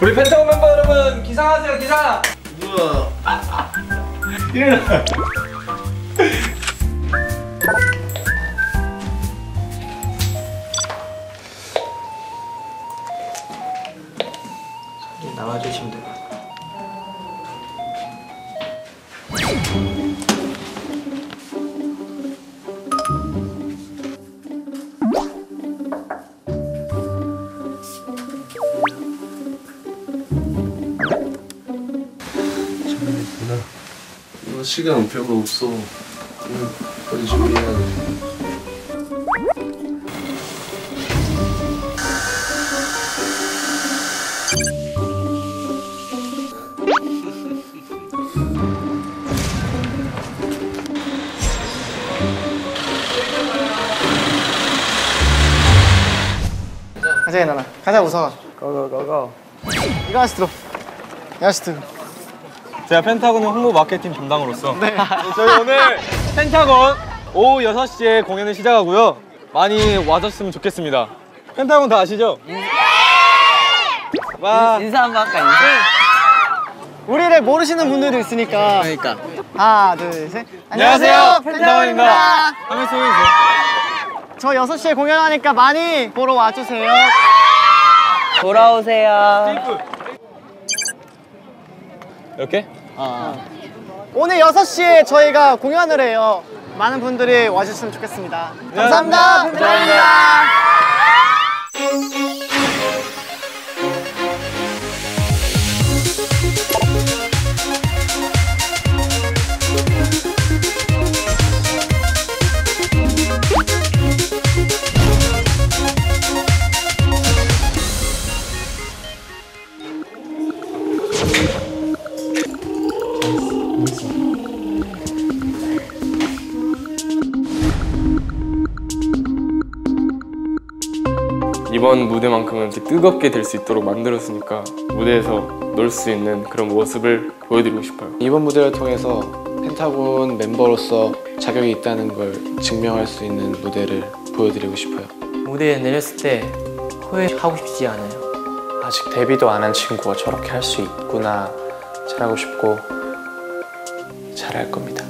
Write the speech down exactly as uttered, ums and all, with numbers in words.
우리 펜타곤 멤버 여러분 기상하세요, 기상! 우와. 일어나. 나와주시면 돼요. 시간 별로 없어. 오늘 빨리 준비해야 돼. 가자, 나나. 가자, 웃어. 고고고고. 이거 하나씩 들어. 이거 하나씩 들어. 제가 펜타곤 홍보 마케팅 담당으로서 네. 저희 오늘 펜타곤 오후 여섯 시에 공연을 시작하고요. 많이 와줬으면 좋겠습니다. 펜타곤 다 아시죠? 네! 와. 인사 한번 할까, 인사? 우리를 모르시는 분들도 있으니까. 그러니까. 하나, 둘, 셋. 안녕하세요, 펜타곤입니다. 화면 소개해주세요. 저 여섯 시에 공연하니까 많이 보러 와주세요. 돌아오세요. 이렇게? 아. 오늘 여섯 시에 저희가 공연을 해요. 많은 분들이 와주셨으면 좋겠습니다. 감사합니다. 감사합니다. 감사합니다. 이번 무대만큼은 뜨겁게 될 수 있도록 만들었으니까 무대에서 놀 수 있는 그런 모습을 보여드리고 싶어요. 이번 무대를 통해서 펜타곤 멤버로서 자격이 있다는 걸 증명할 수 있는 무대를 보여드리고 싶어요. 무대에 내렸을 때 후회하고 싶지 않아요. 아직 데뷔도 안 한 친구가 저렇게 할 수 있구나. 잘하고 싶고 잘할 겁니다.